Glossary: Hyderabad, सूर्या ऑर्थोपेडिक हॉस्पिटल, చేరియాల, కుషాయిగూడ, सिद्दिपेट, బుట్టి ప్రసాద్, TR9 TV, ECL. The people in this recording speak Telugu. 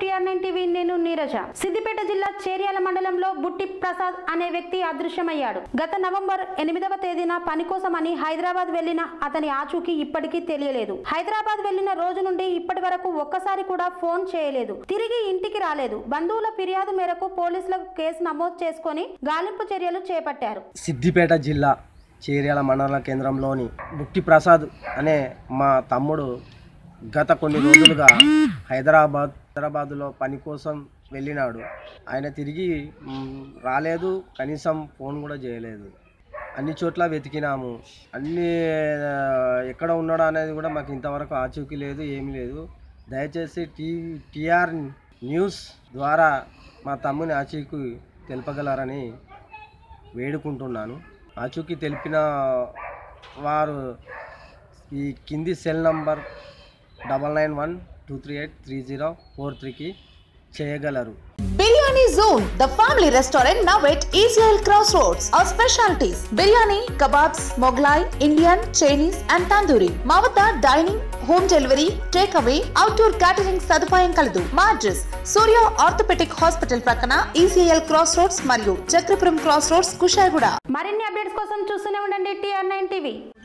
टीआर9 टीवी नेनु नीरज सिद्दिपेट जिल्ला चेरियाला मंडलंलो बुट्टी प्रसाद अने व्यक्ति अदृश्यमय्याडु। गत नवंबर 8వ తేదీన పని కోసమని హైదరాబాద్ వెళ్ళిన అతని ఆచూకీ ఇప్పటికీ తెలియలేదు। హైదరాబాద్ వెళ్ళిన రోజు నుండి ఇప్పటివరకు ఒక్కసారి కూడా ఫోన్ చేయలేదు, తిరిగి ఇంటికి రాలేదు। బంధువుల ఫిర్యాదు మేరకు పోలీసులకు కేసు నమోదు చేసుకొని గాలింపు చర్యలు చేపట్టారు। సిద్దిపేట జిల్లా చేరియాల మండల కేంద్రంలోని బుట్టి ప్రసాద్ అనే మా తమ్ముడు గత కొన్ని రోజులుగా హైదరాబాద్లో పని కోసం వెళ్ళినాడు। ఆయన తిరిగి రాలేదు, కనీసం ఫోన్ కూడా చేయలేదు। అన్ని చోట్ల వెతికినాము, అన్ని ఎక్కడ ఉన్నాడు అనేది కూడా మాకు ఇంతవరకు ఆచూకీ లేదు, ఏమీ లేదు। దయచేసి టీఆర్ న్యూస్ ద్వారా మా తమ్ముని ఆచూకీ తెలపగలరని వేడుకుంటున్నాను। ఆచూకీ తెలిపిన వారు ఈ కింది సెల్ నంబర్ 9912383043 की చేయగలరు। Biryani zone the family restaurant नवेट ECL क्रॉसरोड्स। और specialities biryani, kebabs, Mughlai, Indian, Chinese and tandoori. मावता dining, home delivery, take away, outdoor catering सदुपायम कलदु। माड्रस सूर्या ऑर्थोपेडिक हॉस्पिटल पక్కన ECL क्रॉसरोड्स మరియు చక్రపురం క్రాస్ రోడ్స్ కుషాయిగూడ। మరిన్ని అప్డేట్స్ కోసం చూస్తూనే ఉండండి TR9 TV।